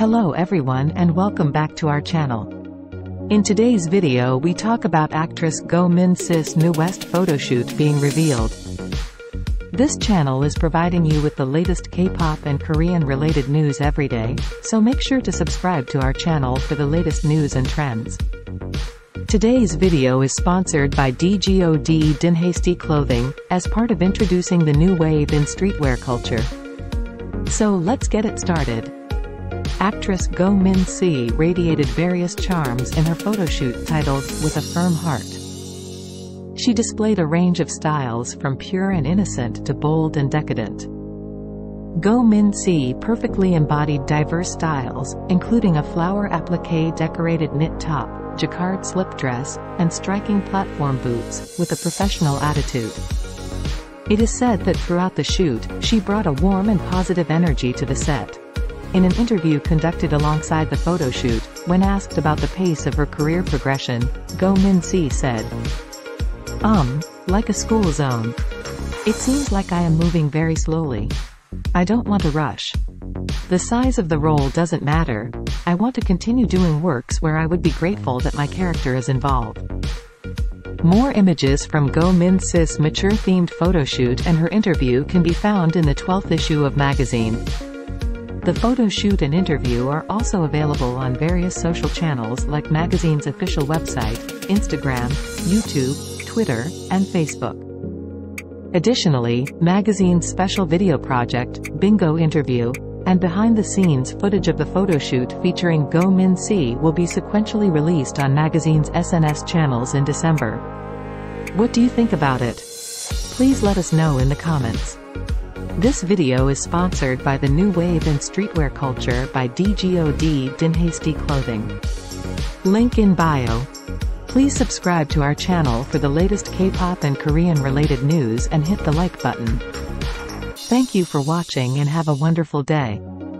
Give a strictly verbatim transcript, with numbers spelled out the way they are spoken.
Hello everyone and welcome back to our channel. In today's video we talk about actress Go Min-si's new West photoshoot being revealed. This channel is providing you with the latest K-pop and Korean related news every day, so make sure to subscribe to our channel for the latest news and trends. Today's video is sponsored by D G O D Dinhasty Clothing, as part of introducing the new wave in streetwear culture. So let's get it started. Actress Go Min-si radiated various charms in her photoshoot titled "With a Firm Heart." She displayed a range of styles from pure and innocent to bold and decadent. Go Min-si perfectly embodied diverse styles, including a flower applique decorated knit top, jacquard slip dress, and striking platform boots, with a professional attitude. It is said that throughout the shoot, she brought a warm and positive energy to the set. In an interview conducted alongside the photoshoot, when asked about the pace of her career progression, Go Min-si said, Um, like a school zone. It seems like I am moving very slowly. I don't want to rush. The size of the role doesn't matter. I want to continue doing works where I would be grateful that my character is involved. More images from Go Min-si's mature-themed photoshoot and her interview can be found in the twelfth issue of magazine. The photoshoot and interview are also available on various social channels like magazine's official website, Instagram, YouTube, Twitter, and Facebook. Additionally, magazine's special video project, Bingo Interview, and behind-the-scenes footage of the photoshoot featuring Go Min-si will be sequentially released on magazine's S N S channels in December. What do you think about it? Please let us know in the comments. This video is sponsored by the new wave in streetwear culture by D G O D Dinhasty Clothing. Link in bio. Please subscribe to our channel for the latest K-pop and Korean-related news and hit the like button. Thank you for watching and have a wonderful day.